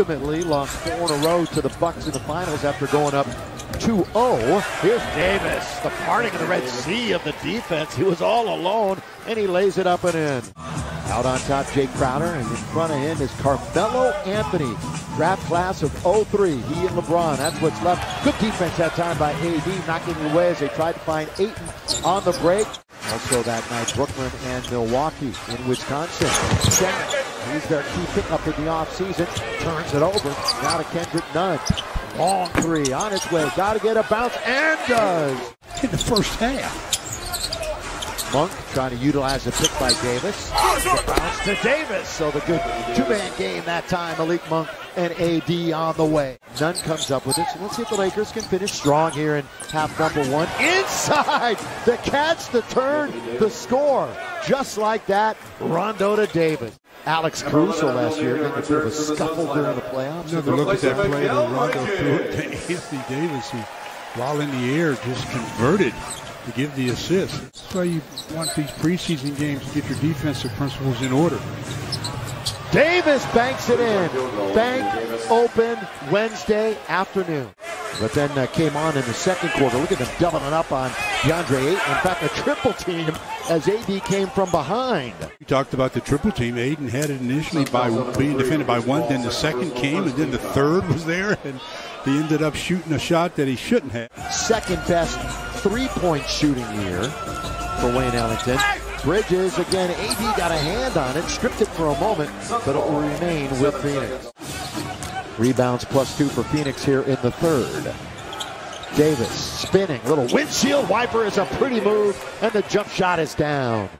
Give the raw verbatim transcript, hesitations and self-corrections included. ultimately lost four in a row to the Bucks in the finals after going up two oh. Here's Davis, the parting of the Red Sea of the defense. He was all alone, and he lays it up and in. Out on top, Jake Crowder, and in front of him is Carmelo Anthony. Draft class of oh three, he and LeBron, that's what's left. Good defense that time by A D, knocking it away as they tried to find Ayton on the break. Also that night, Brooklyn and Milwaukee in Wisconsin. He's their key pickup in the offseason, turns it over, now to Kendrick Nunn. Long three on its way, got to get a bounce, and does! In the first half. Monk trying to utilize the pick by Davis. The bounce to Davis. So the good two-man game that time. Malik Monk and A D on the way. Nunn comes up with it. So let's see if the Lakers can finish strong here in half number one. Inside! The catch, the turn, the score. Just like that, Rondo to Davis. Alex Caruso last year got a bit of a scuffle during the playoffs. Never look at that play that Rondo threw it to Anthony Davis, who, while in the air, just converted to give the assist. That's why you want these preseason games to get your defensive principles in order. Davis banks it in. Bank open Wednesday afternoon. But then uh, came on in the second quarter. Look at them doubling up on DeAndre Ayton. In fact, a triple team as A D came from behind. You talked about the triple team. Ayton had it initially by being defended by one. Then the second came, and then the third was there. And he ended up shooting a shot that he shouldn't have. Second best three-point shooting year for Wayne Ellington. Bridges again, A D got a hand on it, stripped it for a moment, but it will remain with Phoenix. Rebounds plus two for Phoenix here in the third. Davis spinning, little windshield wiper is a pretty move, and the jump shot is down.